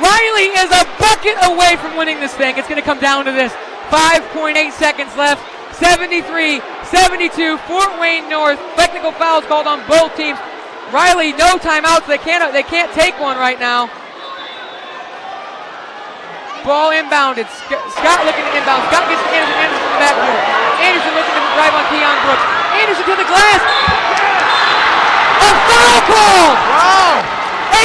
Riley is a bucket away from winning this thing. It's going to come down to this. 5.8 seconds left. 73-72. Fort Wayne North. Technical fouls called on both teams. Riley, no timeouts. They can't take one right now. Ball inbounded. Scott looking to inbound. Scott gets to Anderson from the backboard. Anderson looking to drive on Keon Brooks. Anderson to the glass. A foul call! Wow!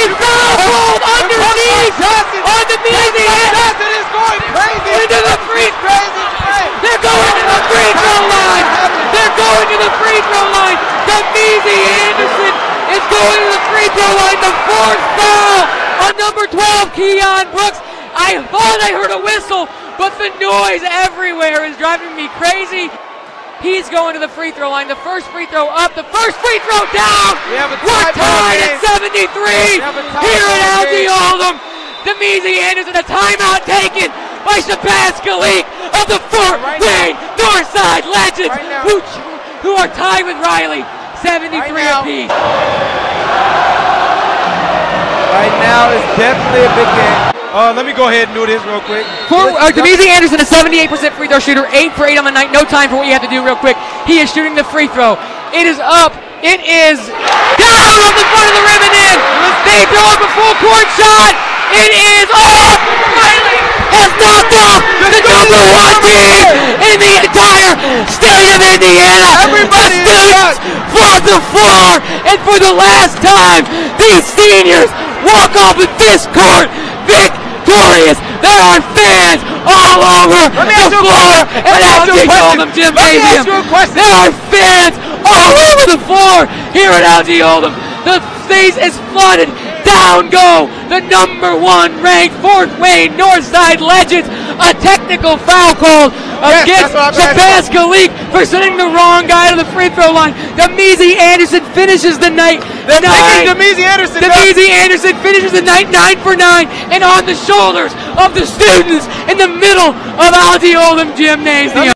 A foul call underneath! Underneath the end! Johnson is going crazy! Into the free throw line! They're going to the free throw line! They're going to the free throw line! Demezi Anderson is going to the free throw line! The fourth foul on number 12, Keon Brooks! I thought I heard a whistle, but the noise everywhere is driving me crazy. He's going to the free throw line. The first free throw up. The first free throw down. We're tied at 73 here at Elgie Oldham. Demezi Anderson, a timeout taken by Shabazz Galik of the Fort Wayne Northside Legends, right, who are tied with Riley, 73 apiece. Right now is definitely a big game. Let me go ahead and do this real quick. Demezi Anderson, a 78% free throw shooter, 8 for 8 on the night. No time for what you have to do real quick. He is shooting the free throw. It is up. It is down on the front of the rim and in. They throw up a full court shot. It is off. Riley has knocked off the number one team in the entire state of Indiana. Everybody is for the floor. And for the last time, these seniors walk off with this court victorious. There are fans all over the floor at Elgie Oldham Gymnasium. There are fans all over the floor here at Elgie Oldham. The space is flooded. Down go the number one ranked Fort Wayne Northside Legends. A technical foul called against Shabazz Galik for sending the wrong guy to the free throw line. Demezi Anderson finishes the night. Demezi Anderson finishes the night 9 for 9 and on the shoulders of the students in the middle of Elgie Oldham Gymnasium.